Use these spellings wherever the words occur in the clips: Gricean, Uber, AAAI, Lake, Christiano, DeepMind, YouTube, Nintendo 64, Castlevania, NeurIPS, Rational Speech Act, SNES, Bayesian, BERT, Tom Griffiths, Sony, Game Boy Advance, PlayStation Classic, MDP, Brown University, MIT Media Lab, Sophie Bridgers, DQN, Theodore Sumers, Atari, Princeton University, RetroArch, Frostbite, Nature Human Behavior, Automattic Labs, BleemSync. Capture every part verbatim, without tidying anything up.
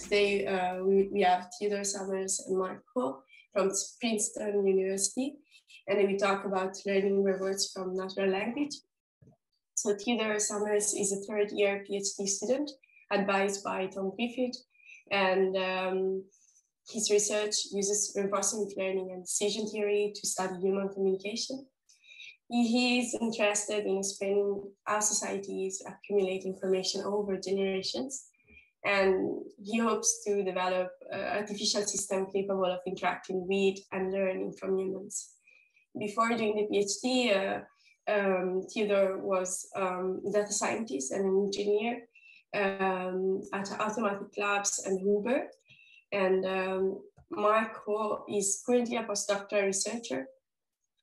today uh, we, we have Theodore Sumers and Mark Ho from Princeton University, and we talk about learning rewards from natural language. So Theodore Sumers is a third year PhD student, advised by Tom Griffiths, and um, his research uses reinforcement learning and decision theory to study human communication. He is interested in explaining how societies accumulate information over generations, and he hopes to develop an artificial system capable of interacting with and learning from humans. Before doing the PhD, uh, um, Theodore was um, a data scientist and an engineer um, at Automattic Labs and Uber, and um, Mark Ho is currently a postdoctoral researcher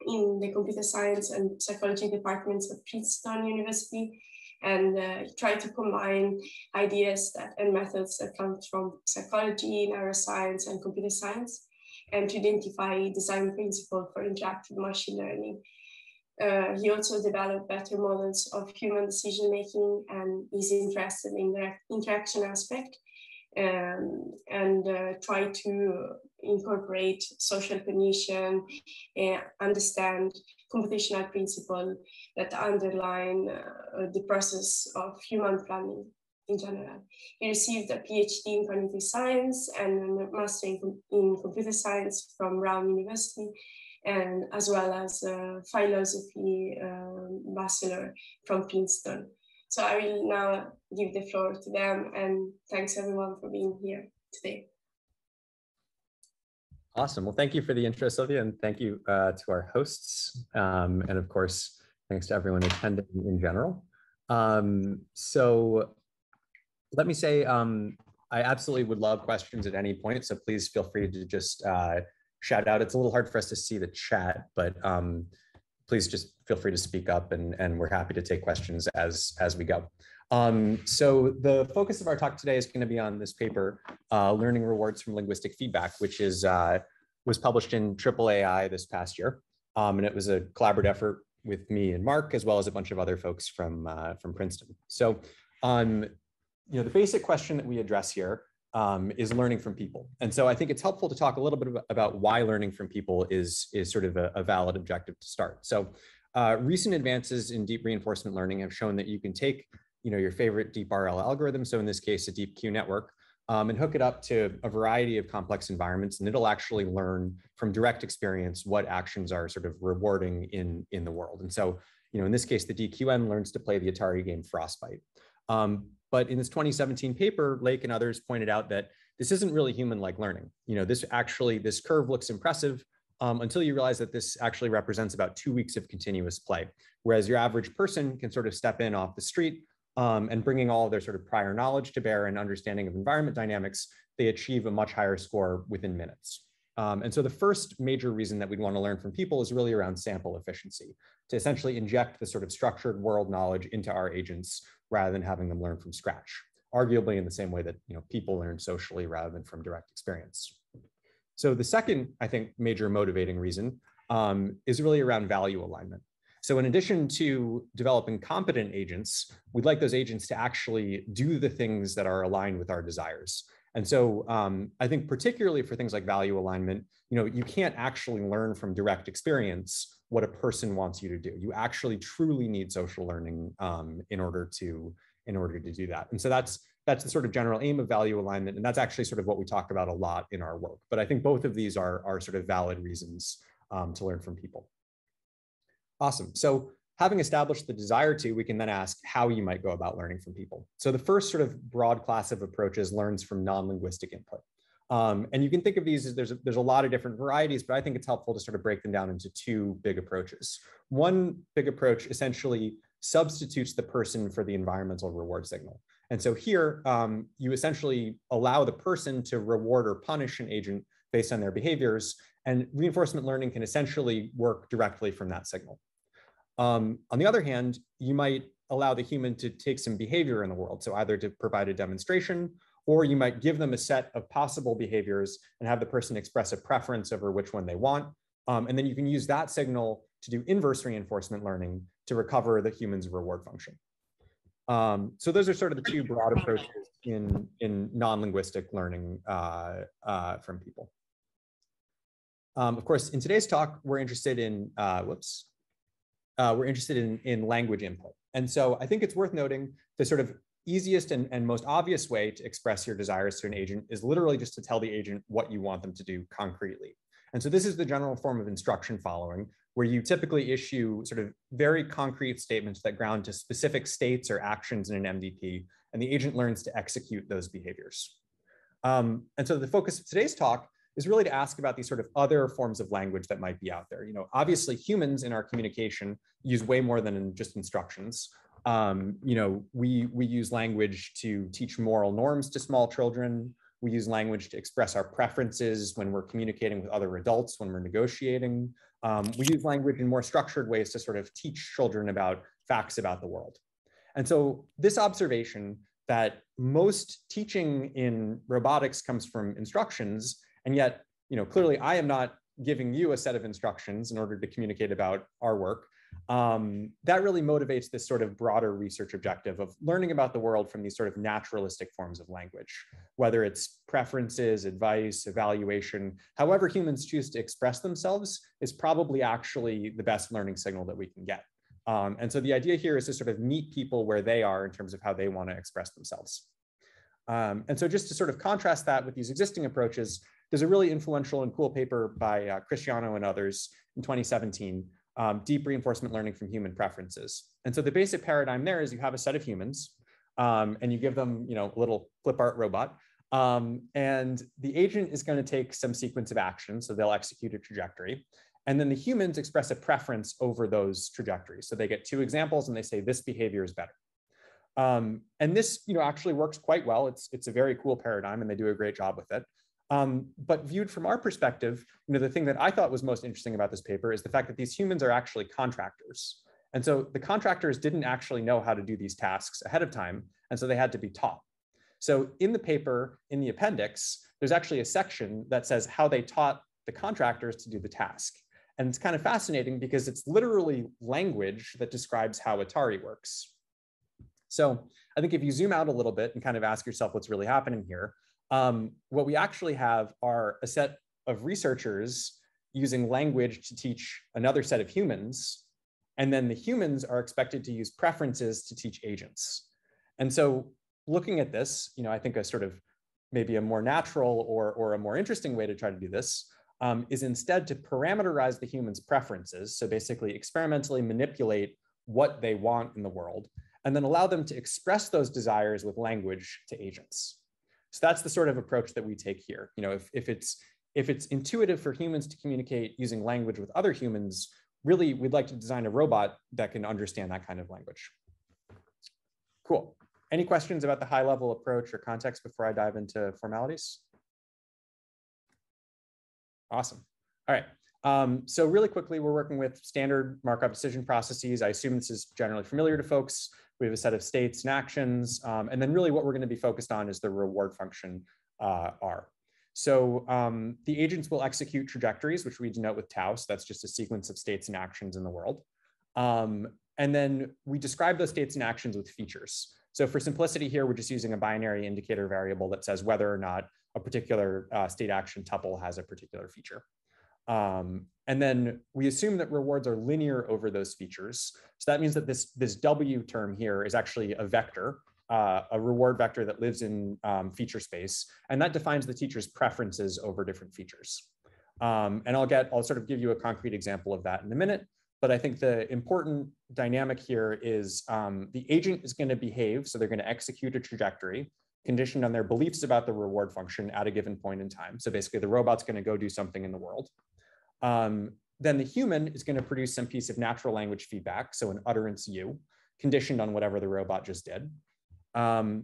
in the computer science and psychology departments of Princeton University, and uh, try to combine ideas that, and methods that come from psychology, neuroscience, and computer science, and to identify design principles for interactive machine learning. Uh, he also developed better models of human decision-making and is interested in the interaction aspect, Um, and uh, try to incorporate social cognition, uh, understand computational principles that underline uh, the process of human planning in general. He received a PhD in cognitive science and a master in, com in computer science from Brown University, and as well as a philosophy uh, bachelor from Princeton. So I will now give the floor to them, and thanks everyone for being here today. Awesome. Well, thank you for the intro, Sylvia, and thank you uh, to our hosts. Um, and of course, thanks to everyone attending in general. Um, so let me say, um, I absolutely would love questions at any point. So please feel free to just uh, shout out. It's a little hard for us to see the chat, but um, please just feel free to speak up, and, and we're happy to take questions as, as we go. Um, so the focus of our talk today is going to be on this paper, uh, Learning Rewards from Linguistic Feedback, which is, uh, was published in triple A I this past year. Um, and it was a collaborative effort with me and Mark, as well as a bunch of other folks from, uh, from Princeton. So um, you know, the basic question that we address here um, is learning from people. And so I think it's helpful to talk a little bit about why learning from people is, is sort of a, a valid objective to start. So uh, recent advances in deep reinforcement learning have shown that you can take you know, your favorite deep R L algorithm, so in this case, a DeepQ network, um, and hook it up to a variety of complex environments, and it'll actually learn from direct experience what actions are sort of rewarding in, in the world. And so, you know, in this case, the D Q N learns to play the Atari game Frostbite. Um, but in this twenty seventeen paper, Lake and others pointed out that this isn't really human-like learning. You know, this actually, this curve looks impressive um, until you realize that this actually represents about two weeks of continuous play, whereas your average person can sort of step in off the street, Um, and bringing all of their sort of prior knowledge to bear and understanding of environment dynamics, they achieve a much higher score within minutes. Um, and so the first major reason that we'd want to learn from people is really around sample efficiency, to essentially inject the sort of structured world knowledge into our agents rather than having them learn from scratch, arguably in the same way that you know, people learn socially rather than from direct experience. So the second, I think, major motivating reason um, is really around value alignment. So in addition to developing competent agents, we'd like those agents to actually do the things that are aligned with our desires. And so um, I think particularly for things like value alignment, you know, you can't actually learn from direct experience what a person wants you to do. You actually truly need social learning um, in order to in order to do that. And so that's that's the sort of general aim of value alignment. And that's actually sort of what we talk about a lot in our work. But I think both of these are, are sort of valid reasons um, to learn from people. Awesome. So having established the desire to, we can then ask how you might go about learning from people. So the first sort of broad class of approaches learns from non-linguistic input. Um, and you can think of these as there's a, there's a lot of different varieties, but I think it's helpful to sort of break them down into two big approaches. One big approach essentially substitutes the person for the environmental reward signal. And so here um, you essentially allow the person to reward or punish an agent based on their behaviors, and reinforcement learning can essentially work directly from that signal. Um, on the other hand, you might allow the human to take some behavior in the world. So either to provide a demonstration, or you might give them a set of possible behaviors and have the person express a preference over which one they want. Um, and then you can use that signal to do inverse reinforcement learning to recover the human's reward function. Um, so those are sort of the two broad approaches in, in non-linguistic learning uh, uh, from people. Um, of course, in today's talk, we're interested in, uh, whoops, uh, we're interested in, in language input. And so I think it's worth noting the sort of easiest and, and most obvious way to express your desires to an agent is literally just to tell the agent what you want them to do concretely. And so this is the general form of instruction following, where you typically issue sort of very concrete statements that ground to specific states or actions in an M D P, and the agent learns to execute those behaviors. Um, and so the focus of today's talk is really to ask about these sort of other forms of language that might be out there. You know, obviously humans in our communication use way more than just instructions. Um, you know, we, we use language to teach moral norms to small children. We use language to express our preferences when we're communicating with other adults, when we're negotiating. Um, we use language in more structured ways to sort of teach children about facts about the world. And so this observation that most teaching in robotics comes from instructions, and yet, you know, clearly I am not giving you a set of instructions in order to communicate about our work. Um, that really motivates this sort of broader research objective of learning about the world from these sort of naturalistic forms of language, whether it's preferences, advice, evaluation, however humans choose to express themselves is probably actually the best learning signal that we can get. Um, and so the idea here is to sort of meet people where they are in terms of how they want to express themselves. Um, and so just to sort of contrast that with these existing approaches, there's a really influential and cool paper by uh, Christiano and others in twenty seventeen, Um, deep reinforcement learning from human preferences. And so the basic paradigm there is you have a set of humans um, and you give them, you know, a little clip art robot. Um, and the agent is going to take some sequence of actions. So they'll execute a trajectory. And then the humans express a preference over those trajectories. So they get two examples and they say this behavior is better. Um, and this, you know, actually works quite well. It's, it's a very cool paradigm and they do a great job with it. Um, but viewed from our perspective, you know, the thing that I thought was most interesting about this paper is the fact that these humans are actually contractors. And so the contractors didn't actually know how to do these tasks ahead of time. And so they had to be taught. So in the paper, in the appendix, there's actually a section that says how they taught the contractors to do the task. And it's kind of fascinating because it's literally language that describes how Atari works. So I think if you zoom out a little bit and kind of ask yourself what's really happening here, Um, what we actually have are a set of researchers using language to teach another set of humans, and then the humans are expected to use preferences to teach agents. And so looking at this, you know, I think a sort of maybe a more natural or, or a more interesting way to try to do this um, is instead to parameterize the human's preferences. So basically experimentally manipulate what they want in the world, and then allow them to express those desires with language to agents. So that's the sort of approach that we take here. You know, if, if, it's, if it's intuitive for humans to communicate using language with other humans, really, we'd like to design a robot that can understand that kind of language. Cool. Any questions about the high-level approach or context before I dive into formalities? Awesome. All right. Um, so really quickly, we're working with standard Markov decision processes. I assume this is generally familiar to folks. We have a set of states and actions. Um, and then really what we're going to be focused on is the reward function uh, R. So um, the agents will execute trajectories, which we denote with tau. So that's just a sequence of states and actions in the world. Um, and then we describe those states and actions with features. So for simplicity here, we're just using a binary indicator variable that says whether or not a particular uh, state action tuple has a particular feature. Um, and then we assume that rewards are linear over those features. So that means that this, this W term here is actually a vector, uh, a reward vector that lives in um, feature space. And that defines the teacher's preferences over different features. Um, and I'll get, I'll sort of give you a concrete example of that in a minute. But I think the important dynamic here is um, the agent is going to behave. So they're going to execute a trajectory conditioned on their beliefs about the reward function at a given point in time. So basically the robot's going to go do something in the world. Um, then the human is going to produce some piece of natural language feedback, so an utterance U, conditioned on whatever the robot just did. Um,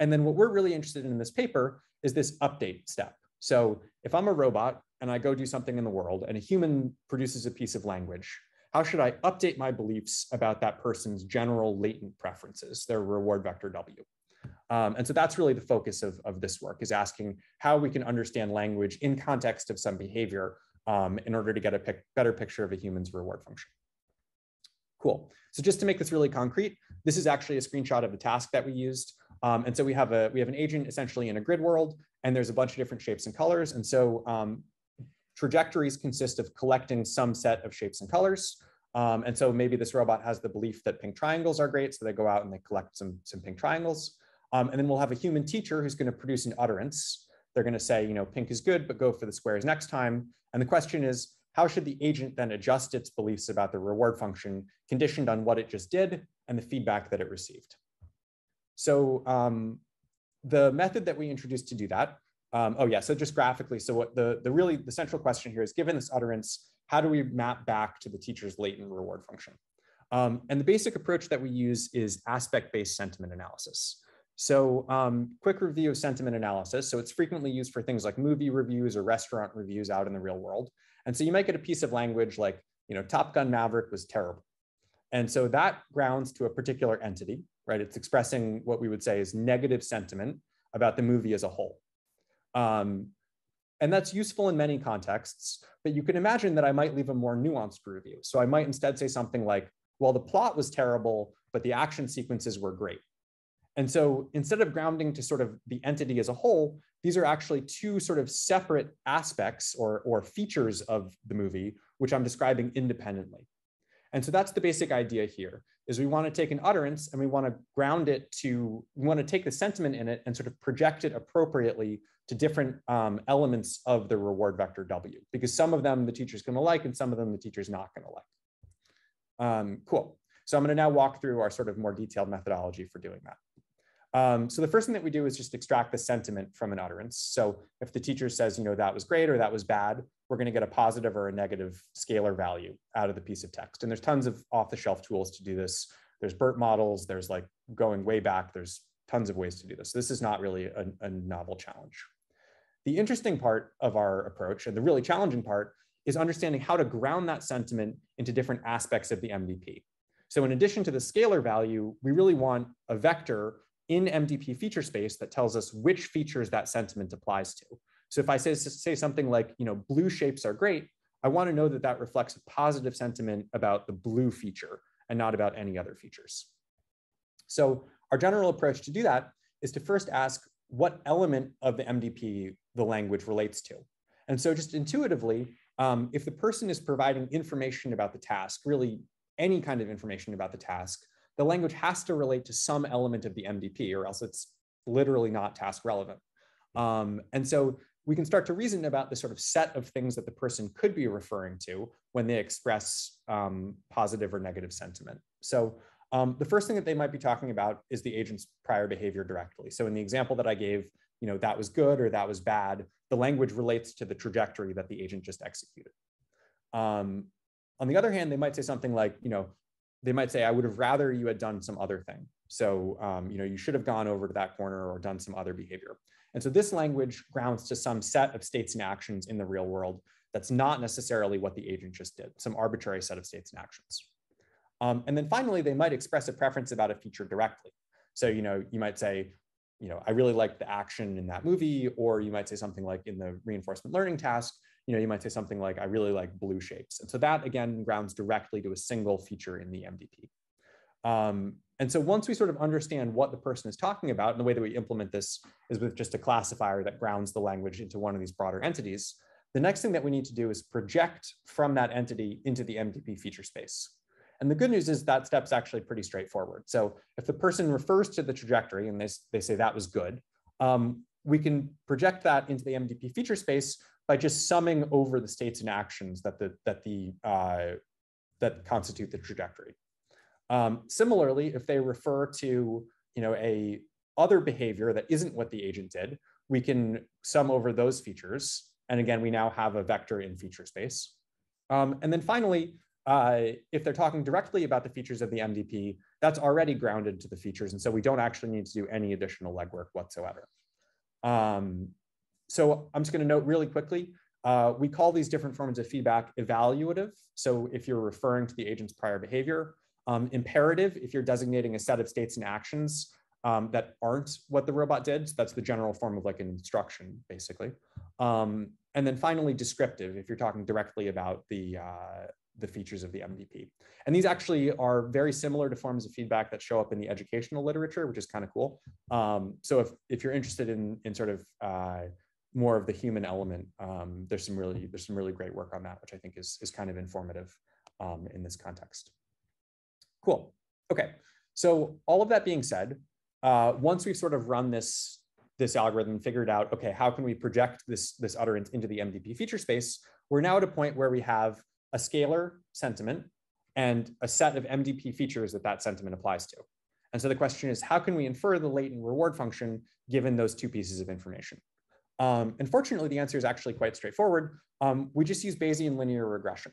and then what we're really interested in in this paper is this update step. So if I'm a robot and I go do something in the world and a human produces a piece of language, how should I update my beliefs about that person's general latent preferences, their reward vector W? Um, and so that's really the focus of, of this work, is asking how we can understand language in context of some behavior Um, in order to get a pic better picture of a human's reward function. Cool. So just to make this really concrete, this is actually a screenshot of the task that we used. Um, and so we have a we have an agent essentially in a grid world, and there's a bunch of different shapes and colors. And so um, trajectories consist of collecting some set of shapes and colors. Um, and so maybe this robot has the belief that pink triangles are great, so they go out and they collect some some pink triangles. Um, and then we'll have a human teacher who's going to produce an utterance. They're going to say, you know, pink is good, but go for the squares next time. And the question is, how should the agent then adjust its beliefs about the reward function conditioned on what it just did and the feedback that it received? So um, the method that we introduced to do that, um, oh yeah, so just graphically, so what the, the really, the central question here is, given this utterance, how do we map back to the teacher's latent reward function? Um, and the basic approach that we use is aspect-based sentiment analysis. So um, quick review of sentiment analysis. So it's frequently used for things like movie reviews or restaurant reviews out in the real world. And so you might get a piece of language like, you know, Top Gun Maverick was terrible. And so that grounds to a particular entity, right? It's expressing what we would say is negative sentiment about the movie as a whole. Um, and that's useful in many contexts, but you can imagine that I might leave a more nuanced review. So I might instead say something like, well, the plot was terrible, but the action sequences were great. And so instead of grounding to sort of the entity as a whole, these are actually two sort of separate aspects or, or features of the movie, which I'm describing independently. And so that's the basic idea here, is we want to take an utterance and we want to ground it to, we want to take the sentiment in it and sort of project it appropriately to different um, elements of the reward vector W, because some of them the teacher's going to like and some of them the teacher's not going to like. Um, cool. So I'm going to now walk through our sort of more detailed methodology for doing that. Um, so the first thing that we do is just extract the sentiment from an utterance. So if the teacher says, you know, that was great or that was bad, we're going to get a positive or a negative scalar value out of the piece of text. And there's tons of off-the-shelf tools to do this. There's BERT models. There's like going way back. There's tons of ways to do this. So this is not really a, a novel challenge. The interesting part of our approach, and the really challenging part, is understanding how to ground that sentiment into different aspects of the M D P. So in addition to the scalar value, we really want a vector in M D P feature space that tells us which features that sentiment applies to. So if I say, say something like, you know, blue shapes are great, I want to know that that reflects a positive sentiment about the blue feature and not about any other features. So our general approach to do that is to first ask what element of the M D P the language relates to. And so just intuitively, um, if the person is providing information about the task, really any kind of information about the task, the language has to relate to some element of the M D P, or else it's literally not task relevant. Um, and so we can start to reason about the sort of set of things that the person could be referring to when they express um, positive or negative sentiment. So um, the first thing that they might be talking about is the agent's prior behavior directly. So in the example that I gave, you know, that was good or that was bad, the language relates to the trajectory that the agent just executed. Um, on the other hand, they might say something like, you know, they might say, I would have rather you had done some other thing. So, um, you know, you should have gone over to that corner or done some other behavior. And so this language grounds to some set of states and actions in the real world that's not necessarily what the agent just did, some arbitrary set of states and actions. Um, and then finally, they might express a preference about a feature directly. So, you know, you might say, you know, I really liked the action in that movie, or you might say something like in the reinforcement learning task, you know, you might say something like, I really like blue shapes. And so that, again, grounds directly to a single feature in the M D P. Um, and so once we sort of understand what the person is talking about, and the way that we implement this is with just a classifier that grounds the language into one of these broader entities, the next thing that we need to do is project from that entity into the M D P feature space. And the good news is that step's actually pretty straightforward. So if the person refers to the trajectory and they, they say that was good, um, we can project that into the M D P feature space by just summing over the states and actions that the that the uh, that constitute the trajectory. Um, similarly, if they refer to you know a other behavior that isn't what the agent did, we can sum over those features. And again, we now have a vector in feature space. Um, and then finally, uh, if they're talking directly about the features of the M D P, that's already grounded to the features, and so we don't actually need to do any additional legwork whatsoever. Um, So I'm just going to note really quickly, uh, we call these different forms of feedback evaluative. So if you're referring to the agent's prior behavior, um, imperative, if you're designating a set of states and actions um, that aren't what the robot did. So that's the general form of like an instruction, basically. Um, and then finally, descriptive, if you're talking directly about the, uh, the features of the M D P. And these actually are very similar to forms of feedback that show up in the educational literature, which is kind of cool. Um, so if, if you're interested in, in sort of uh, more of the human element, um, there's some really there's some really great work on that, which I think is, is kind of informative um, in this context. Cool. Okay. So all of that being said, uh, once we've sort of run this, this algorithm, figured out, okay, how can we project this, this utterance into the M D P feature space, we're now at a point where we have a scalar sentiment and a set of M D P features that that sentiment applies to. And so the question is, how can we infer the latent reward function given those two pieces of information? Um, unfortunately, the answer is actually quite straightforward. Um, we just use Bayesian linear regression.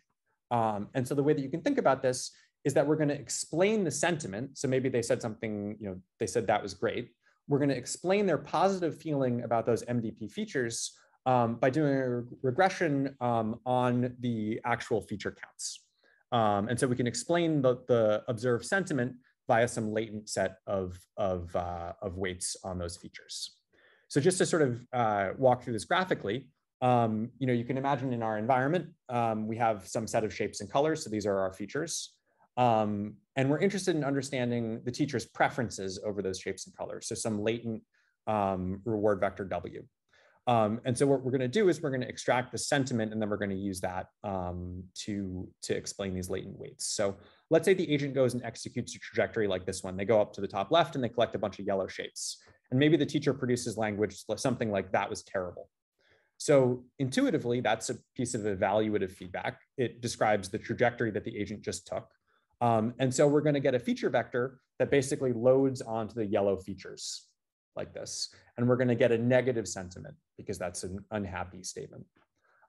Um, and so the way that you can think about this is that we're going to explain the sentiment. So maybe they said something, you know, they said that was great. We're going to explain their positive feeling about those M D P features um, by doing a re regression um, on the actual feature counts. Um, and so we can explain the, the observed sentiment via some latent set of, of, uh, of weights on those features. So just to sort of uh, walk through this graphically, um, you know, you can imagine in our environment, um, we have some set of shapes and colors. So these are our features. Um, and we're interested in understanding the teacher's preferences over those shapes and colors. So some latent um, reward vector W. Um, and so what we're going to do is we're going to extract the sentiment, and then we're going to use that um, to, to explain these latent weights. So let's say the agent goes and executes a trajectory like this one. They go up to the top left and they collect a bunch of yellow shapes. And maybe the teacher produces language, something like that was terrible. So intuitively, that's a piece of evaluative feedback. It describes the trajectory that the agent just took. Um, and so we're going to get a feature vector that basically loads onto the yellow features like this. And we're going to get a negative sentiment because that's an unhappy statement.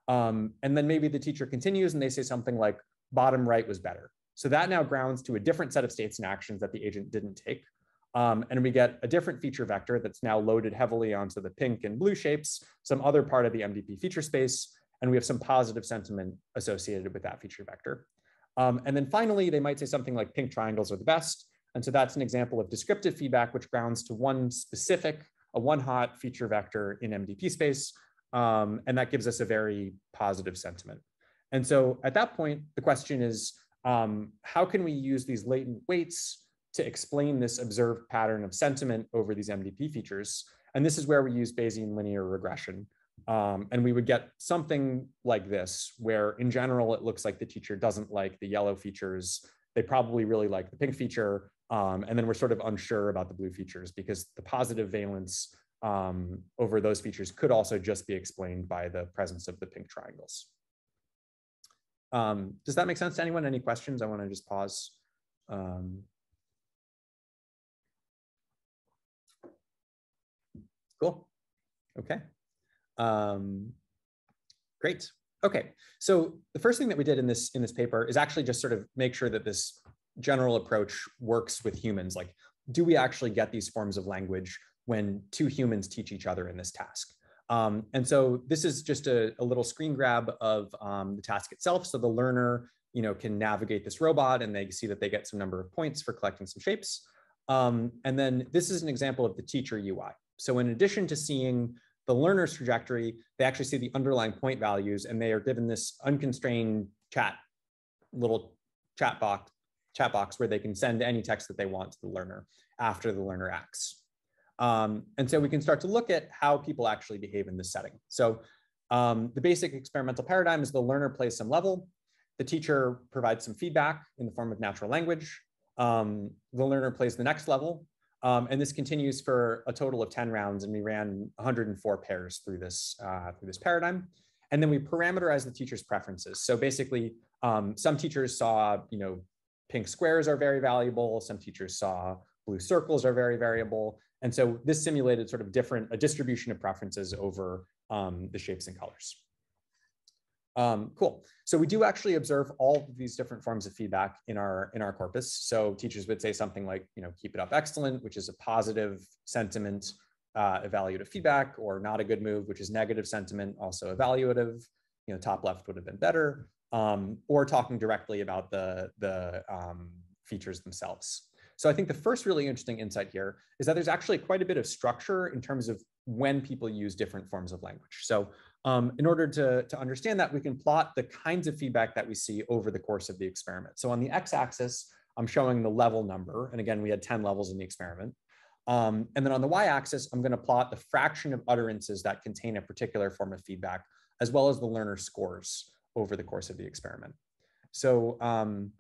Um, and then maybe the teacher continues and they say something like bottom right was better. So that now grounds to a different set of states and actions that the agent didn't take. Um, and we get a different feature vector that's now loaded heavily onto the pink and blue shapes, some other part of the M D P feature space. And we have some positive sentiment associated with that feature vector. Um, and then finally, they might say something like pink triangles are the best. And so that's an example of descriptive feedback, which grounds to one specific, a one hot feature vector in M D P space. Um, and that gives us a very positive sentiment. And so at that point, the question is, um, how can we use these latent weights to explain this observed pattern of sentiment over these M D P features? And this is where we use Bayesian linear regression. Um, and we would get something like this, where in general, it looks like the teacher doesn't like the yellow features. They probably really like the pink feature. Um, and then we're sort of unsure about the blue features because the positive valence um, over those features could also just be explained by the presence of the pink triangles. Um, does that make sense to anyone? Any questions? I want to just pause. Um, cool. Okay. Um, great. Okay. So the first thing that we did in this, in this paper is actually just sort of make sure that this general approach works with humans. Like, do we actually get these forms of language when two humans teach each other in this task? Um, and so this is just a, a little screen grab of um, the task itself. So the learner, you know, can navigate this robot and they see that they get some number of points for collecting some shapes. Um, and then this is an example of the teacher U I. So in addition to seeing the learner's trajectory, they actually see the underlying point values, and they are given this unconstrained chat, little chat box, chat box where they can send any text that they want to the learner after the learner acts. Um, and so we can start to look at how people actually behave in this setting. So um, the basic experimental paradigm is the learner plays some level, the teacher provides some feedback in the form of natural language, um, the learner plays the next level, Um, and this continues for a total of ten rounds, and we ran one hundred four pairs through this, uh, through this paradigm. And then we parameterized the teacher's preferences. So basically, um, some teachers saw, you know, pink squares are very valuable. Some teachers saw blue circles are very variable. And so this simulated sort of different, a distribution of preferences over um, the shapes and colors. Um, cool. So we do actually observe all of these different forms of feedback in our in our corpus. So teachers would say something like, you know, keep it up, excellent, which is a positive sentiment, uh, evaluative feedback, or not a good move, which is negative sentiment, also evaluative. You know, top left would have been better, um, or talking directly about the the um, features themselves. So I think the first really interesting insight here is that there's actually quite a bit of structure in terms of when people use different forms of language. So Um, in order to, to understand that, we can plot the kinds of feedback that we see over the course of the experiment. So on the x-axis, I'm showing the level number. And again, we had ten levels in the experiment. Um, and then on the y-axis, I'm going to plot the fraction of utterances that contain a particular form of feedback, as well as the learner scores over the course of the experiment. So um,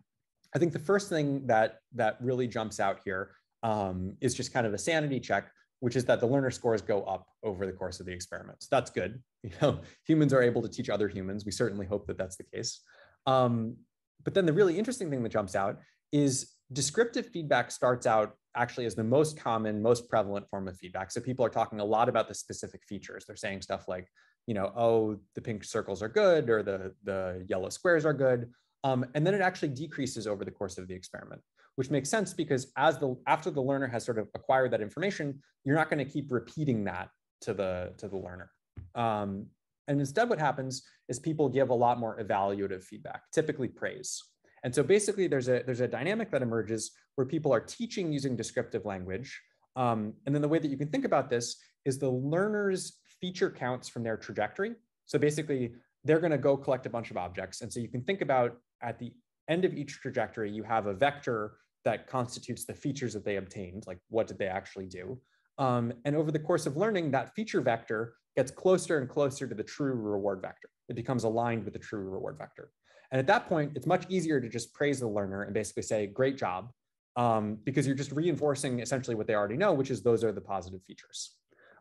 I think the first thing that, that really jumps out here um, is just kind of a sanity check, which is that the learner scores go up over the course of the experiment. So that's good. You know, humans are able to teach other humans. We certainly hope that that's the case. Um, but then the really interesting thing that jumps out is descriptive feedback starts out actually as the most common, most prevalent form of feedback. So people are talking a lot about the specific features. They're saying stuff like, you know, oh, the pink circles are good, or the, the yellow squares are good. Um, and then it actually decreases over the course of the experiment, which makes sense because as the after the learner has sort of acquired that information, you're not going to keep repeating that to the, to the learner. Um, and instead what happens is people give a lot more evaluative feedback, typically praise. And so basically there's a, there's a dynamic that emerges where people are teaching using descriptive language. Um, and then the way that you can think about this is the learner's feature counts from their trajectory. So basically they're going to go collect a bunch of objects. And so you can think about at the end of each trajectory, you have a vector that constitutes the features that they obtained, like what did they actually do? Um, and over the course of learning, that feature vector gets closer and closer to the true reward vector. It becomes aligned with the true reward vector. And at that point, it's much easier to just praise the learner and basically say, great job, um, because you're just reinforcing essentially what they already know, which is those are the positive features.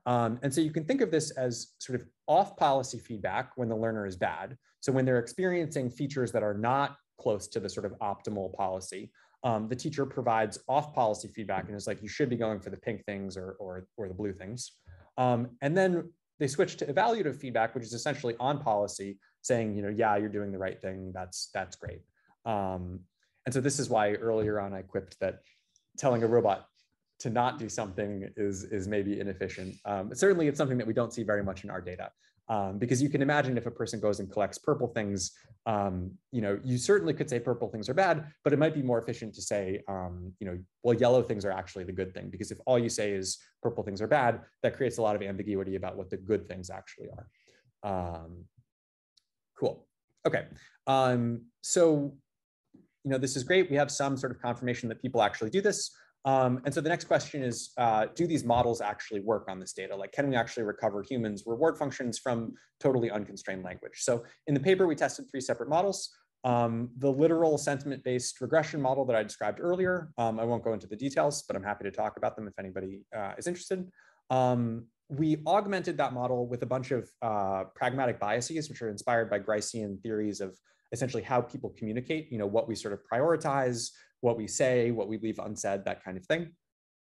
Um, and so you can think of this as sort of off-policy feedback when the learner is bad. So when they're experiencing features that are not close to the sort of optimal policy, um, the teacher provides off-policy feedback and is like, you should be going for the pink things or, or, or the blue things. Um, and then they switch to evaluative feedback, which is essentially on policy, saying, you know, yeah, you're doing the right thing. That's, that's great. Um, and so this is why earlier on I quipped that telling a robot to not do something is, is maybe inefficient. Um, certainly it's something that we don't see very much in our data. Um, because you can imagine if a person goes and collects purple things, um, you know, you certainly could say purple things are bad, but it might be more efficient to say, um, you know, well, yellow things are actually the good thing. Because if all you say is purple things are bad, that creates a lot of ambiguity about what the good things actually are. Um, cool. Okay. Um, so, you know, this is great. We have some sort of confirmation that people actually do this. Um, and so the next question is, uh, do these models actually work on this data? Like, can we actually recover humans' reward functions from totally unconstrained language? So in the paper, we tested three separate models. Um, the literal sentiment-based regression model that I described earlier, um, I won't go into the details, but I'm happy to talk about them if anybody uh, is interested. Um, we augmented that model with a bunch of uh, pragmatic biases, which are inspired by Gricean theories of essentially how people communicate, you know, what we sort of prioritize, what we say, what we leave unsaid, that kind of thing.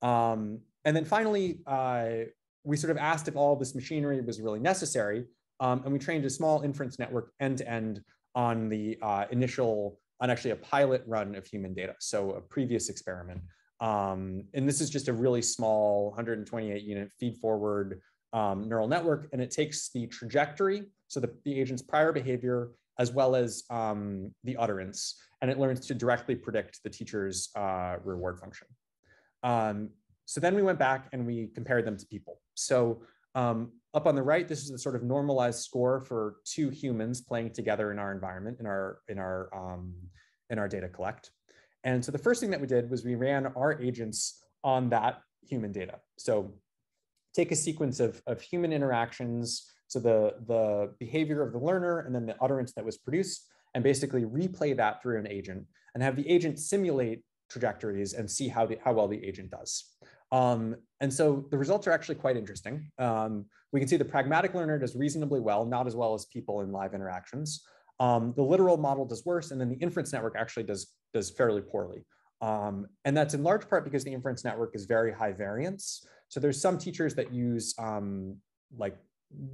Um, and then finally, uh, we sort of asked if all this machinery was really necessary. Um, and we trained a small inference network end-to-end on the uh, initial, on actually a pilot run of human data. So a previous experiment. Um, and this is just a really small one hundred twenty-eight unit feed-forward um, neural network. And it takes the trajectory, so the, the agent's prior behavior, as well as um, the utterance, and it learns to directly predict the teacher's uh, reward function. Um, so then we went back and we compared them to people. So um, up on the right, this is the sort of normalized score for two humans playing together in our environment, in our, in our, um, in our data collect. And so the first thing that we did was we ran our agents on that human data. So take a sequence of, of human interactions, so the, the behavior of the learner and then the utterance that was produced, and basically replay that through an agent and have the agent simulate trajectories and see how, the, how well the agent does. Um, and so the results are actually quite interesting. Um, we can see the pragmatic learner does reasonably well, not as well as people in live interactions. Um, the literal model does worse, and then the inference network actually does, does fairly poorly. Um, and that's in large part because the inference network is very high variance. So there's some teachers that use um, like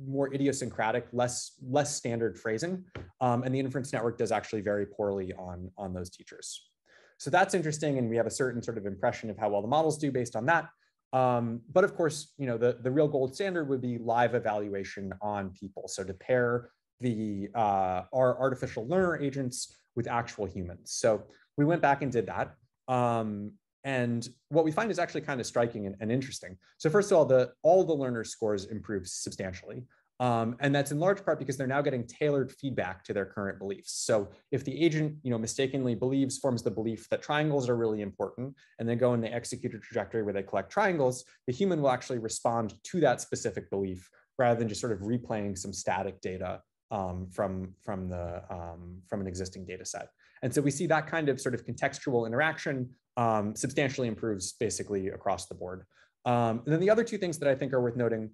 more idiosyncratic, less, less standard phrasing. Um, and the inference network does actually very poorly on, on those teachers. So that's interesting. And we have a certain sort of impression of how well the models do based on that. Um, but of course, you know, the, the real gold standard would be live evaluation on people. So to pair the, uh, our artificial learner agents with actual humans. So we went back and did that. Um, And what we find is actually kind of striking and, and interesting. So first of all, the, all the learner scores improve substantially. Um, and that's in large part because they're now getting tailored feedback to their current beliefs. So if the agent, you know, mistakenly believes, forms the belief that triangles are really important, and they go and they execute a trajectory where they collect triangles, the human will actually respond to that specific belief rather than just sort of replaying some static data um, from, from, the, um, from an existing data set. And so we see that kind of sort of contextual interaction um, substantially improves basically across the board. Um, and then the other two things that I think are worth noting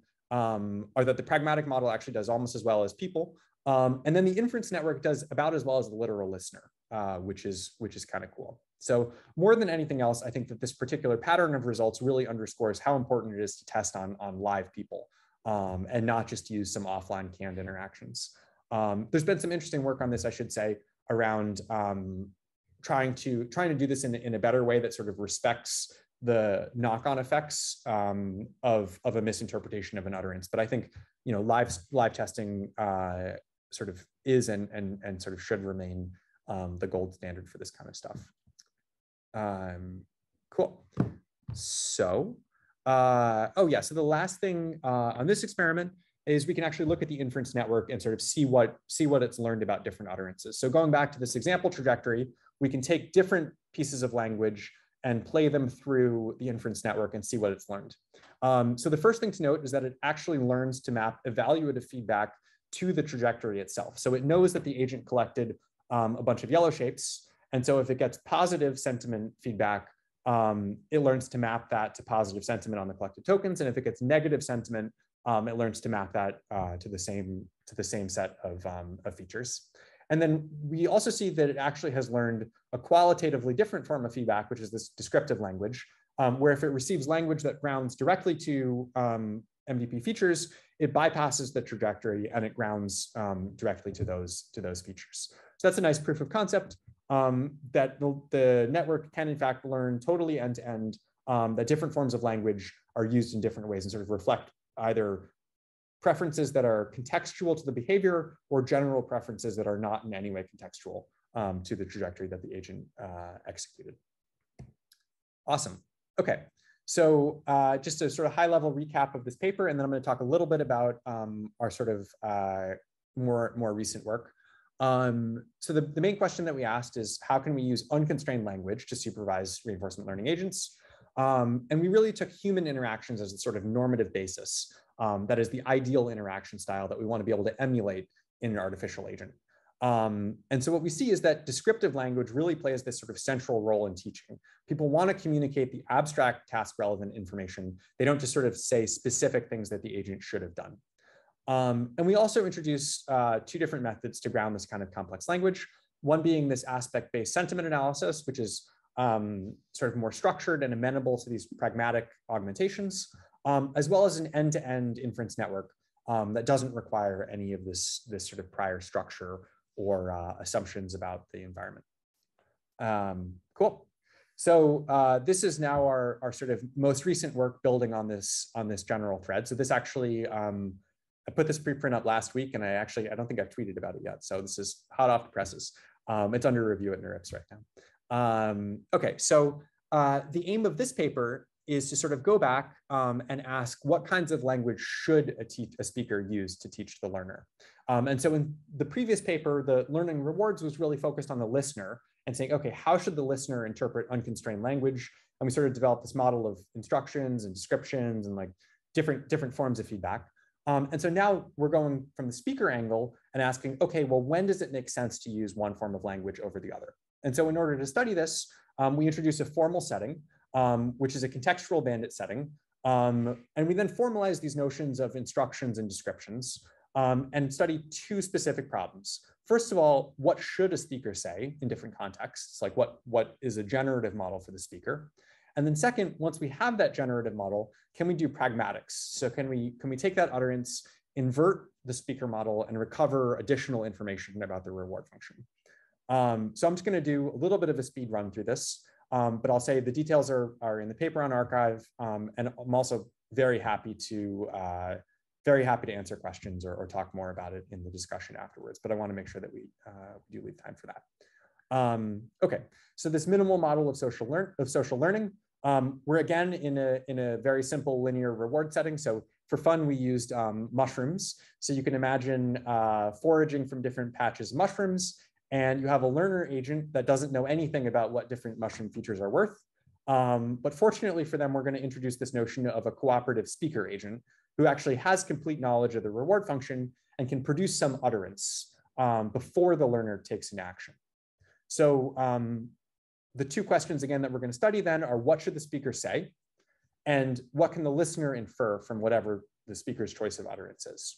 Um, are that the pragmatic model actually does almost as well as people. Um, and then the inference network does about as well as the literal listener, uh, which is, which is kind of cool. So more than anything else, I think that this particular pattern of results really underscores how important it is to test on, on live people um, and not just use some offline canned interactions. Um, there's been some interesting work on this, I should say, around um, trying to, trying to do this in, in a better way that sort of respects the knock-on effects um, of, of a misinterpretation of an utterance. But I think, you know, live, live testing uh, sort of is and, and, and sort of should remain um, the gold standard for this kind of stuff. Um, cool. So, uh, oh yeah, so the last thing uh, on this experiment is we can actually look at the inference network and sort of see what, see what it's learned about different utterances. So going back to this example trajectory, we can take different pieces of language and play them through the inference network and see what it's learned. Um, so the first thing to note is that it actually learns to map evaluative feedback to the trajectory itself. So it knows that the agent collected um, a bunch of yellow shapes. And so if it gets positive sentiment feedback, um, it learns to map that to positive sentiment on the collected tokens. And if it gets negative sentiment, um, it learns to map that uh, to the same, to the same set of, um, of features. And then we also see that it actually has learned a qualitatively different form of feedback, which is this descriptive language, um, where if it receives language that grounds directly to um, M D P features, it bypasses the trajectory and it grounds um, directly to those, to those features. So that's a nice proof of concept um, that the, the network can in fact learn totally end to end, um, that different forms of language are used in different ways and sort of reflect either preferences that are contextual to the behavior or general preferences that are not in any way contextual um, to the trajectory that the agent uh, executed. Awesome. Okay, so uh, just a sort of high level recap of this paper, and then I'm going to talk a little bit about um, our sort of uh, more, more recent work. Um, so the, the main question that we asked is how can we use unconstrained language to supervise reinforcement learning agents? Um, and we really took human interactions as a sort of normative basis. Um, that is the ideal interaction style that we want to be able to emulate in an artificial agent. Um, and so what we see is that descriptive language really plays this sort of central role in teaching. People want to communicate the abstract task relevant information. They don't just sort of say specific things that the agent should have done. Um, and we also introduced uh, two different methods to ground this kind of complex language. One being this aspect-based sentiment analysis, which is um, sort of more structured and amenable to these pragmatic augmentations. Um, as well as an end-to-end inference network um, that doesn't require any of this, this sort of prior structure or uh, assumptions about the environment. Um, cool. So uh, this is now our, our sort of most recent work building on this, on this general thread. So this actually, um, I put this preprint up last week and I actually, I don't think I've tweeted about it yet. So this is hot off the presses. Um, it's under review at NeurIPS right now. Um, okay, so uh, the aim of this paper is to sort of go back um, and ask what kinds of language should a, a speaker use to teach the learner. Um, and so in the previous paper, the learning rewards was really focused on the listener and saying, okay, how should the listener interpret unconstrained language? And we sort of developed this model of instructions and descriptions and like different, different forms of feedback. Um, and so now we're going from the speaker angle and asking, okay, well, when does it make sense to use one form of language over the other? And so in order to study this, um, we introduced a formal setting Um, which is a contextual bandit setting. Um, and we then formalize these notions of instructions and descriptions um, and study two specific problems. First of all, what should a speaker say in different contexts? Like what, what is a generative model for the speaker? And then second, once we have that generative model, can we do pragmatics? So can we, can we take that utterance, invert the speaker model, and recover additional information about the reward function? Um, so I'm just gonna do a little bit of a speed run through this. Um, but I'll say the details are, are in the paper on archive, um, and I'm also very happy to uh, very happy to answer questions or, or talk more about it in the discussion afterwards. But I want to make sure that we uh, do leave time for that. Um, okay, so this minimal model of social learn of social learning, um, we're again in a in a very simple linear reward setting. So For fun, we used um, mushrooms. So you can imagine uh, foraging from different patches of mushrooms, and you have a learner agent that doesn't know anything about what different mushroom features are worth. Um, but fortunately for them, we're going to introduce this notion of a cooperative speaker agent who actually has complete knowledge of the reward function and can produce some utterance um, before the learner takes an action. So um, the two questions again that we're going to study then are, what should the speaker say? And what can the listener infer from whatever the speaker's choice of utterance is?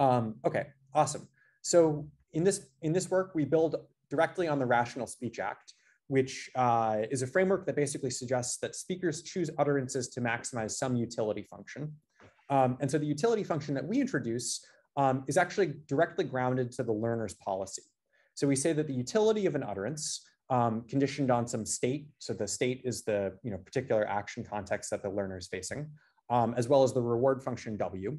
Um, okay, awesome. So in this, in this work, we build directly on the Rational Speech Act, which uh, is a framework that basically suggests that speakers choose utterances to maximize some utility function. Um, and so the utility function that we introduce um, is actually directly grounded to the learner's policy. So we say that the utility of an utterance, um, conditioned on some state, so the state is the you know, particular action context that the learner is facing, um, as well as the reward function W,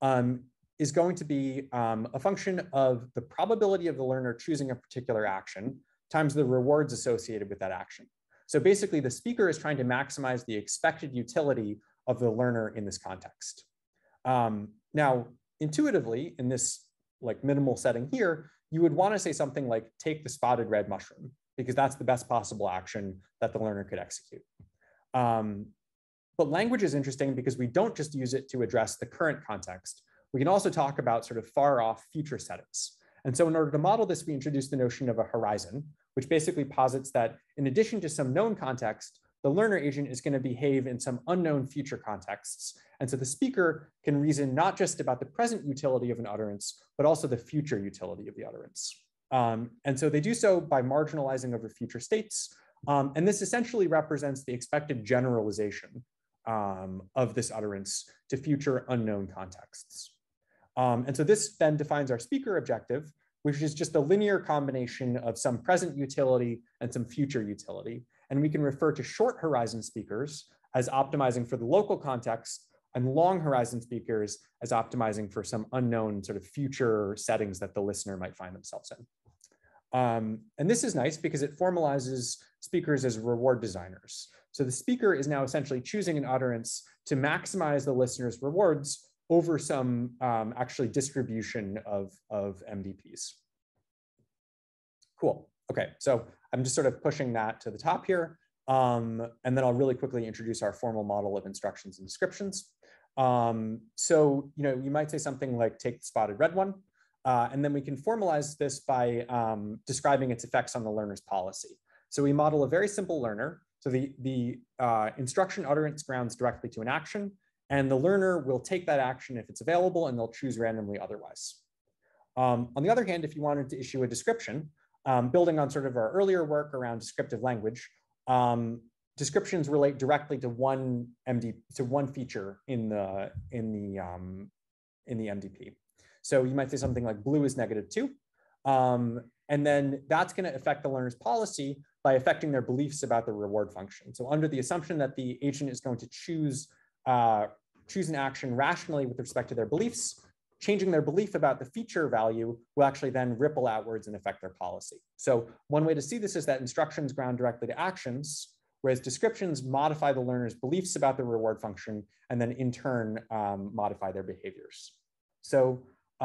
um, is going to be um, a function of the probability of the learner choosing a particular action times the rewards associated with that action. So basically, the speaker is trying to maximize the expected utility of the learner in this context. Um, now, intuitively, in this like minimal setting here, you would want to say something like, take the spotted red mushroom, because that's the best possible action that the learner could execute. Um, but language is interesting because we don't just use it to address the current context. We can also talk about sort of far off future settings. And so in order to model this, we introduced the notion of a horizon, which basically posits that in addition to some known context, the learner agent is going to behave in some unknown future contexts. And so the speaker can reason not just about the present utility of an utterance, but also the future utility of the utterance. Um, and so they do so by marginalizing over future states. Um, and this essentially represents the expected generalization um, of this utterance to future unknown contexts. Um, and so this then defines our speaker objective, which is just a linear combination of some present utility and some future utility. And we can refer to short horizon speakers as optimizing for the local context and long horizon speakers as optimizing for some unknown sort of future settings that the listener might find themselves in. Um, and this is nice because it formalizes speakers as reward designers. So the speaker is now essentially choosing an utterance to maximize the listener's rewards over some um, actually distribution of, of M D Ps. Cool. Okay, so I'm just sort of pushing that to the top here. Um, and then I'll really quickly introduce our formal model of instructions and descriptions. Um, so, you know, you might say something like, take the spotted red one. Uh, and then we can formalize this by um, describing its effects on the learner's policy. So we model a very simple learner. So the, the uh, instruction utterance grounds directly to an action. And the learner will take that action if it's available, and they'll choose randomly otherwise. Um, on the other hand, if you wanted to issue a description, um, building on sort of our earlier work around descriptive language, um, descriptions relate directly to one M D P, to one feature in the in the um, in the M D P. So you might say something like, blue is negative two, um, and then that's going to affect the learner's policy by affecting their beliefs about the reward function. So under the assumption that the agent is going to choose Uh, choose an action rationally with respect to their beliefs, changing their belief about the feature value will actually then ripple outwards and affect their policy. So one way to see this is that instructions ground directly to actions, whereas descriptions modify the learner's beliefs about the reward function, and then in turn um, modify their behaviors. So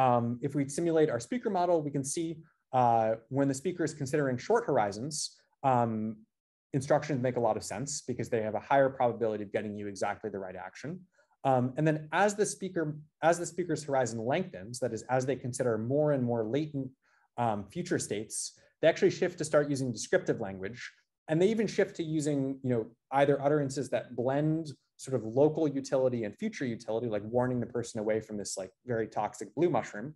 um, if we simulate our speaker model, we can see uh, when the speaker is considering short horizons, um, instructions make a lot of sense because they have a higher probability of getting you exactly the right action. Um, and then as the speaker, as the speaker's horizon lengthens, that is, as they consider more and more latent um, future states, they actually shift to start using descriptive language. And they even shift to using, you know, either utterances that blend sort of local utility and future utility, like warning the person away from this like very toxic blue mushroom.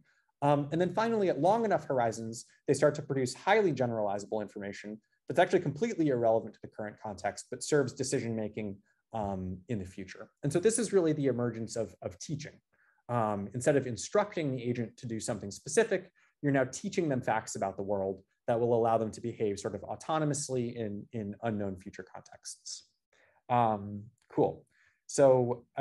Um, and then finally, at long enough horizons, they start to produce highly generalizable information that's actually completely irrelevant to the current context, but serves decision-making um, in the future. And so this is really the emergence of, of teaching. Um, instead of instructing the agent to do something specific, you're now teaching them facts about the world that will allow them to behave sort of autonomously in, in unknown future contexts. Um, cool. So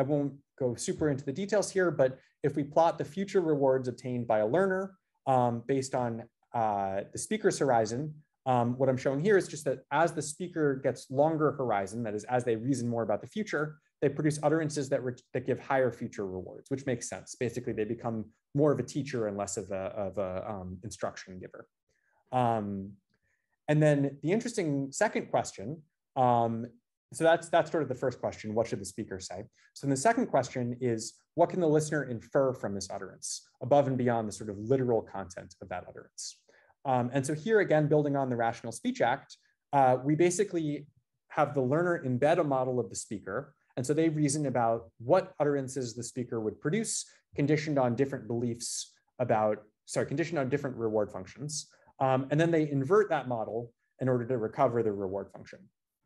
I won't go super into the details here, but if we plot the future rewards obtained by a learner um, based on uh, the speaker's horizon, Um, what I'm showing here is just that as the speaker gets longer horizon, that is, as they reason more about the future, they produce utterances that, that give higher future rewards, which makes sense. Basically, they become more of a teacher and less of a, of a um, instruction giver. Um, and then the interesting second question, um, so that's, that's sort of the first question, what should the speaker say? So then the second question is, what can the listener infer from this utterance above and beyond the sort of literal content of that utterance? Um, and so here again, building on the Rational Speech Act, uh, we basically have the learner embed a model of the speaker. And so they reason about what utterances the speaker would produce conditioned on different beliefs about, sorry, conditioned on different reward functions. Um, and then they invert that model in order to recover the reward function.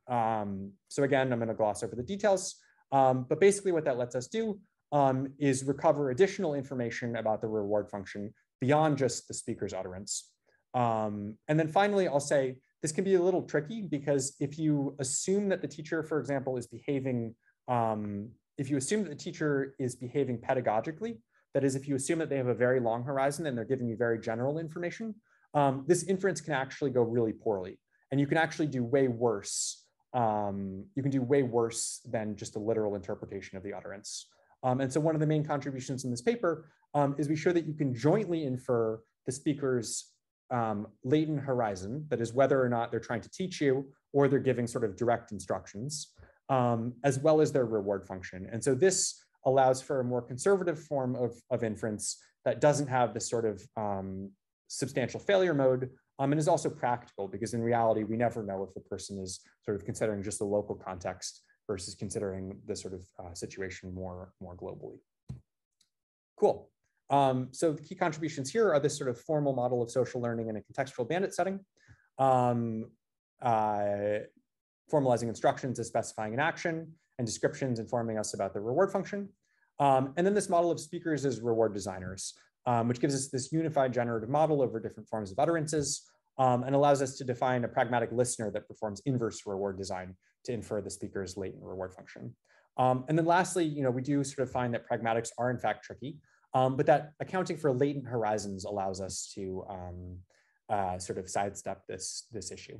Um, so again, I'm going to gloss over the details, um, but basically what that lets us do um, is recover additional information about the reward function beyond just the speaker's utterance. Um, and then finally, I'll say this can be a little tricky because if you assume that the teacher, for example, is behaving, um, if you assume that the teacher is behaving pedagogically, that is, if you assume that they have a very long horizon and they're giving you very general information, um, this inference can actually go really poorly. And you can actually do way worse. Um, you can do way worse than just a literal interpretation of the utterance. Um, and so one of the main contributions in this paper um, is we show that you can jointly infer the speaker's um, latent horizon, that is whether or not they're trying to teach you or they're giving sort of direct instructions, um, as well as their reward function. And so this allows for a more conservative form of, of inference that doesn't have this sort of um, substantial failure mode, Um, and is also practical because in reality, we never know if the person is sort of considering just the local context versus considering the sort of uh, situation more, more globally. Cool. Um, so the key contributions here are this sort of formal model of social learning in a contextual bandit setting, um, uh, formalizing instructions as specifying an action, and descriptions informing us about the reward function. Um, and then this model of speakers as reward designers, Um, which gives us this unified generative model over different forms of utterances um, and allows us to define a pragmatic listener that performs inverse reward design to infer the speaker's latent reward function. Um, and then lastly, you know, we do sort of find that pragmatics are in fact tricky, um, but that accounting for latent horizons allows us to um, uh, sort of sidestep this, this issue.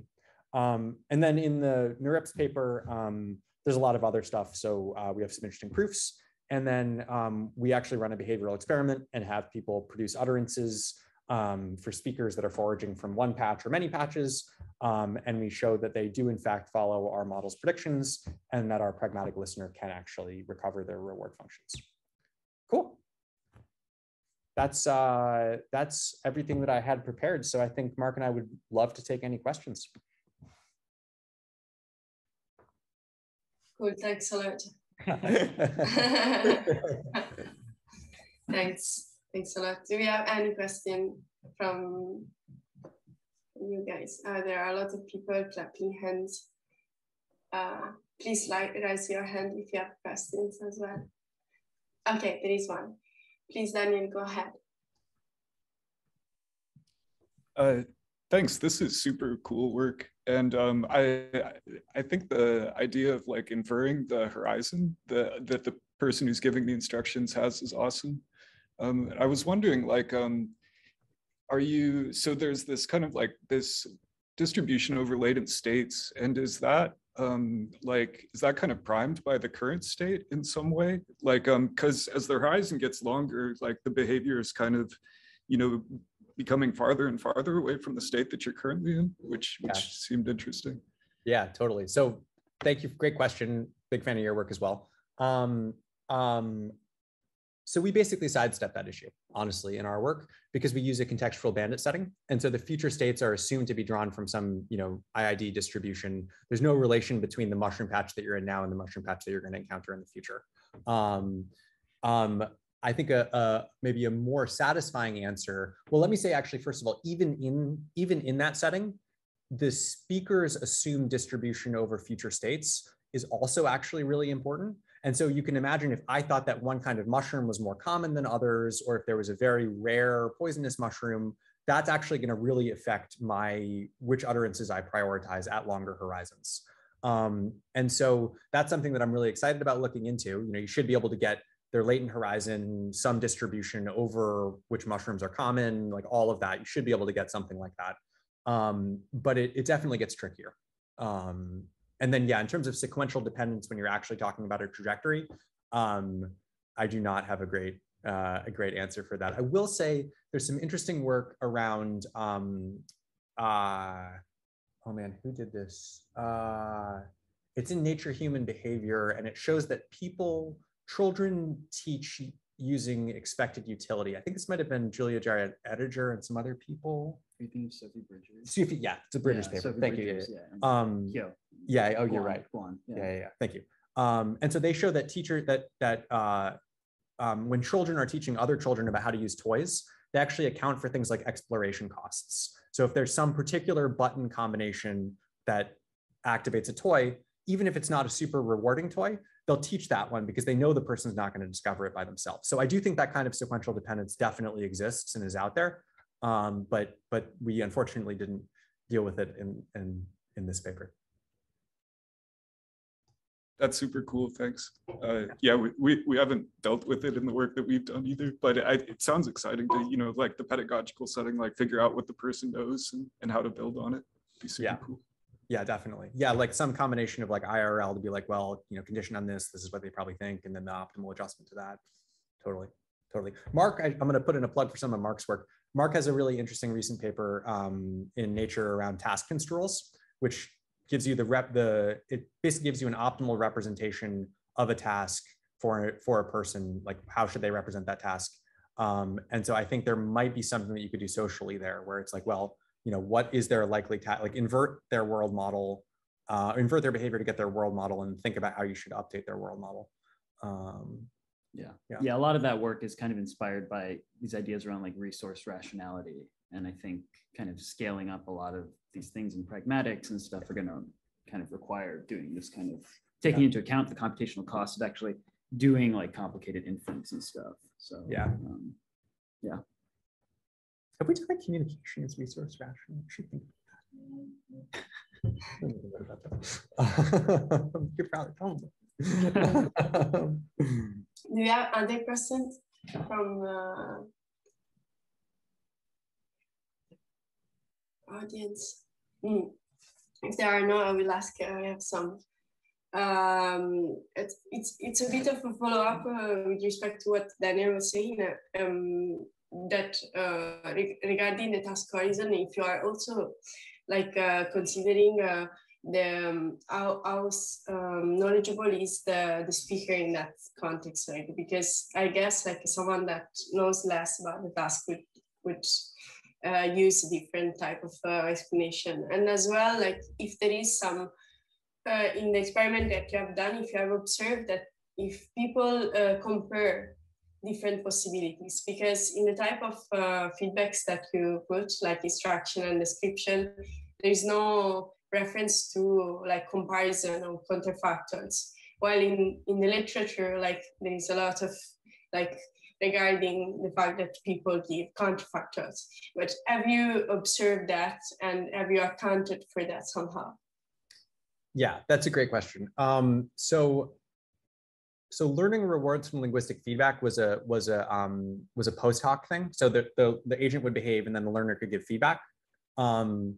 Um, and then in the NeurIPS paper, um, there's a lot of other stuff. So uh, we have some interesting proofs. And then um, we actually run a behavioral experiment and have people produce utterances um, for speakers that are foraging from one patch or many patches. Um, and we show that they do in fact follow our model's predictions and that our pragmatic listener can actually recover their reward functions. Cool. That's, uh, that's everything that I had prepared. So I think Mark and I would love to take any questions. Cool, thanks a lot. Thanks. Thanks a lot. Do we have any question from you guys? Uh, there are a lot of people clapping hands. Uh, please like, raise your hand if you have questions as well. Okay, there is one. Please, Daniel, go ahead. Uh, thanks. This is super cool work. And um, I, I think the idea of like inferring the horizon the, that the person who's giving the instructions has is awesome. Um, I was wondering, like, um, are you, so there's this kind of like this distribution over latent states. And is that um, like, is that kind of primed by the current state in some way? Like, um, cause as the horizon gets longer, like the behavior is kind of, you know, becoming farther and farther away from the state that you're currently in, which, which yeah. seemed interesting. Yeah, totally. So thank you. Great question. Big fan of your work as well. Um, um, so we basically sidestep that issue, honestly, in our work, because we use a contextual bandit setting. And so the future states are assumed to be drawn from some, you know, I I D distribution. There's no relation between the mushroom patch that you're in now and the mushroom patch that you're going to encounter in the future. Um, um, I think a, a maybe a more satisfying answer. Well, let me say actually, first of all, even in even in that setting, the speaker's assumed distribution over future states is also actually really important. And so you can imagine if I thought that one kind of mushroom was more common than others, or if there was a very rare poisonous mushroom, that's actually going to really affect my which utterances I prioritize at longer horizons. Um, and so that's something that I'm really excited about looking into. You know, you should be able to get their latent horizon, some distribution over which mushrooms are common, like all of that. You should be able to get something like that. Um, but it, it definitely gets trickier. Um, And then, yeah, in terms of sequential dependence, when you're actually talking about a trajectory, um, I do not have a great uh, a great answer for that. I will say there's some interesting work around. Um, uh, oh man, who did this? Uh, it's in Nature Human Behavior, and it shows that people, children teach using expected utility. I think this might have been Julia Jarrett Ediger and some other people. Are you thinking of Sophie Bridgers? Sophie, yeah, it's a Bridgers yeah, paper. Sophie Thank Bridgers, you. Yeah. Um, Yo, yeah. Oh, Guan, you're right. Guan, yeah. Yeah, yeah, yeah. Thank you. Um, and so they show that teacher that that uh, um, when children are teaching other children about how to use toys, they actually account for things like exploration costs. So if there's some particular button combination that activates a toy, even if it's not a super rewarding toy, they'll teach that one because they know the person's not going to discover it by themselves. So I do think that kind of sequential dependence definitely exists and is out there, um, but but we unfortunately didn't deal with it in in, in this paper. That's super cool. Thanks. Uh, yeah, we, we we haven't dealt with it in the work that we've done either, but I, it sounds exciting to, you know, like the pedagogical setting, like figure out what the person knows and, and how to build on it. It'd be super yeah. cool. Yeah, definitely. Yeah, like some combination of like I R L to be like, well, you know, condition on this, this is what they probably think, and then the optimal adjustment to that. Totally, totally. Mark, I, I'm going to put in a plug for some of Mark's work. Mark has a really interesting recent paper um, in Nature around task construals, which gives you the rep, the, it basically gives you an optimal representation of a task for, for a person, like how should they represent that task? Um, and so I think there might be something that you could do socially there where it's like, well, you know, what is their likely task, like invert their world model, uh, invert their behavior to get their world model and think about how you should update their world model. Um, yeah. yeah, yeah, a lot of that work is kind of inspired by these ideas around like resource rationality. And I think kind of scaling up a lot of these things in pragmatics and stuff are going to kind of require doing this kind of taking yeah. into account the computational cost of actually doing like complicated inference and stuff. So yeah, um, yeah. Have we done a communication as resource rational? I should think about that. You're probably telling me. Do you have other questions from uh, audience? Mm. If there are no, I will ask. I have some. Um, it, it's it's a bit of a follow up uh, with respect to what Daniel was saying. Um, that uh, re regarding the task horizon, if you are also like uh, considering uh, the um, how, how um, knowledgeable is the, the speaker in that context, right? Because I guess like someone that knows less about the task would, would uh, use a different type of uh, explanation. And as well, like if there is some, uh, in the experiment that you have done, if you have observed that if people uh, compare different possibilities, because in the type of uh, feedbacks that you put, like instruction and description, there is no reference to like comparison or counterfactuals. While in in the literature, like there is a lot of like regarding the fact that people give counterfactuals. But have you observed that, and have you accounted for that somehow? Yeah, that's a great question. Um, so. So learning rewards from linguistic feedback was a was a um, was a post hoc thing. So the, the the agent would behave, and then the learner could give feedback. Um,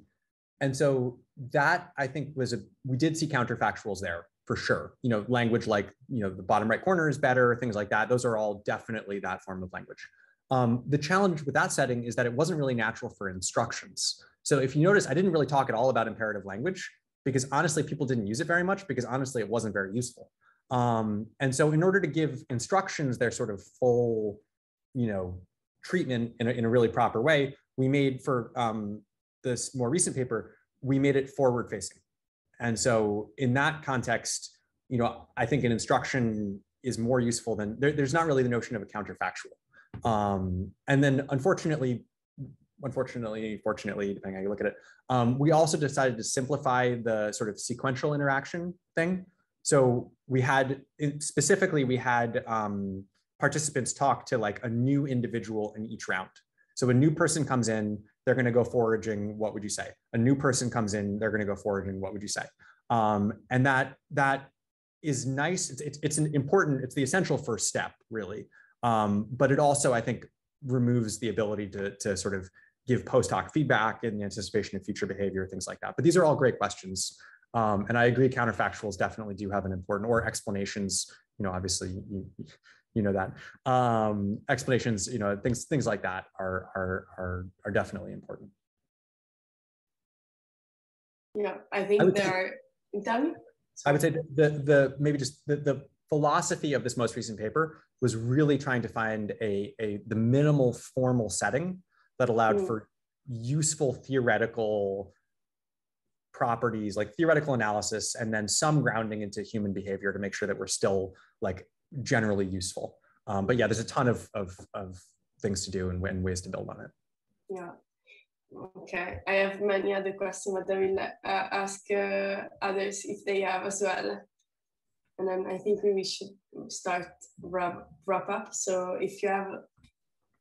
and so that I think was a we did see counterfactuals there for sure. You know, language like you know the bottom right corner is better, things like that. Those are all definitely that form of language. Um, the challenge with that setting is that it wasn't really natural for instructions. So if you notice, I didn't really talk at all about imperative language because honestly, people didn't use it very much because honestly, it wasn't very useful. Um, and so in order to give instructions their sort of full, you know, treatment in a, in a really proper way, we made for um, this more recent paper, we made it forward facing. And so in that context, you know, I think an instruction is more useful than, there, there's not really the notion of a counterfactual. Um, and then unfortunately, unfortunately, fortunately, depending on how you look at it, um, we also decided to simplify the sort of sequential interaction thing. So we had, specifically, we had um, participants talk to like a new individual in each round. So a new person comes in, they're going to go foraging, what would you say? A new person comes in, they're going to go foraging, what would you say? Um, and that that is nice. It's, it's, it's an important, it's the essential first step, really. Um, but it also, I think, removes the ability to, to sort of give post hoc feedback in the anticipation of future behavior, things like that. But these are all great questions. Um, and I agree, counterfactuals definitely do have an important, or explanations, you know, obviously, you, you know that. Um, explanations, you know, things, things like that are, are, are, are definitely important. Yeah, I think I there say, are, Danny? I would say the, the maybe just the, the philosophy of this most recent paper was really trying to find a, a the minimal formal setting that allowed mm. for useful theoretical properties, like theoretical analysis, and then some grounding into human behavior to make sure that we're still like generally useful. Um, but yeah, there's a ton of, of, of things to do and, and ways to build on it. Yeah. Okay, I have many other questions, but I will uh, ask uh, others if they have as well. And then I think we should start wrap, wrap up. So if you have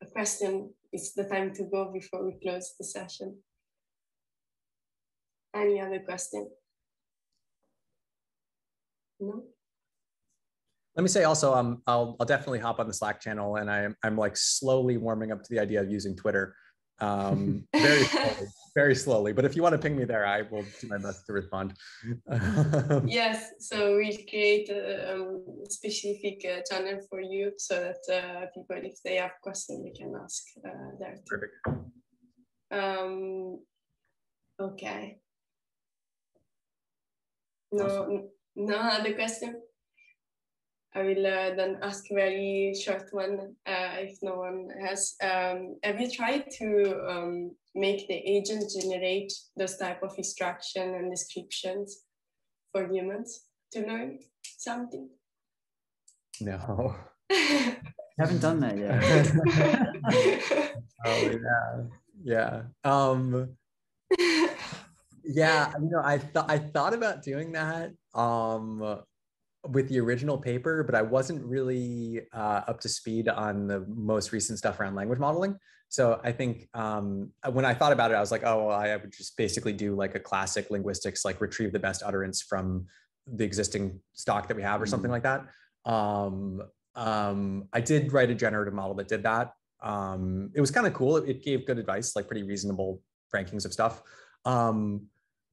a question, it's the time to go before we close the session. Any other question? No? Let me say also, um, I'll, I'll definitely hop on the Slack channel, and I, I'm like slowly warming up to the idea of using Twitter. Um, very slowly, very slowly. But if you want to ping me there, I will do my best to respond. Yes, so we'll create a um, specific uh, channel for you so that uh, people, if they have questions, they can ask uh, there. Perfect. Um, okay. No, awesome. No other question? I will uh, then ask a very short one, uh, if no one has. Um, have you tried to um, make the agent generate those type of instruction and descriptions for humans to learn something? No. I haven't done that yet. Oh, yeah. Yeah. Um, yeah, you know, I, th I thought about doing that. Um, with the original paper, but I wasn't really uh, up to speed on the most recent stuff around language modeling. So I think um, when I thought about it, I was like, oh, well, I would just basically do like a classic linguistics, like retrieve the best utterance from the existing stock that we have or mm-hmm. something like that. Um, um, I did write a generative model that did that. Um, it was kind of cool. It, it gave good advice, like pretty reasonable rankings of stuff. Um,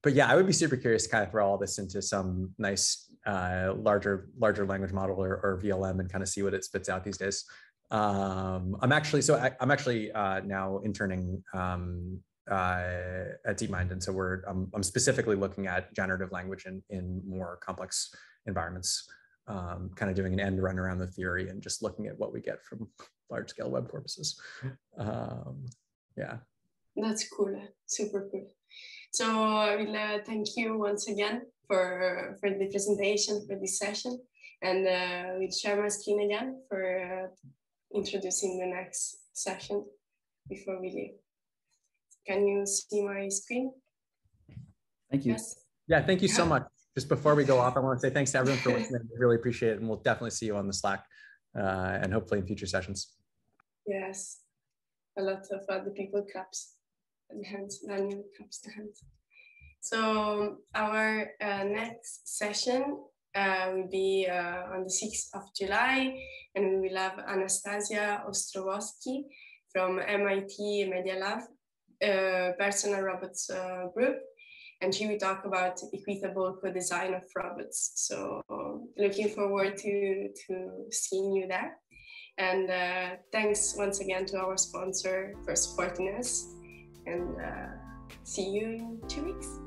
But yeah, I would be super curious to kind of throw all this into some nice uh, larger larger language model or, or V L M and kind of see what it spits out these days. Um, I'm actually so I, I'm actually uh, now interning um, uh, at DeepMind, and so we're I'm, I'm specifically looking at generative language in in more complex environments, um, kind of doing an end run around the theory and just looking at what we get from large scale web corpuses. Um, yeah, that's cool. Super cool. So I will uh, thank you once again for, for the presentation, for this session, and uh, we'll share my screen again for uh, introducing the next session before we leave. Can you see my screen? Thank you. Yes. Yeah, thank you so much. Just before we go off, I want to say thanks to everyone for listening. We really appreciate it, and we'll definitely see you on the Slack uh, and hopefully in future sessions. Yes, a lot of other people claps. And hands, Daniel comes to hands. So our uh, next session uh, will be uh, on the sixth of July, and we will have Anastasia Ostrowski from M I T Media Lab, uh, personal robots uh, group, and she will talk about equitable co-design of robots. So um, looking forward to, to seeing you there. And uh, thanks once again to our sponsor for supporting us. And uh, see you in two weeks.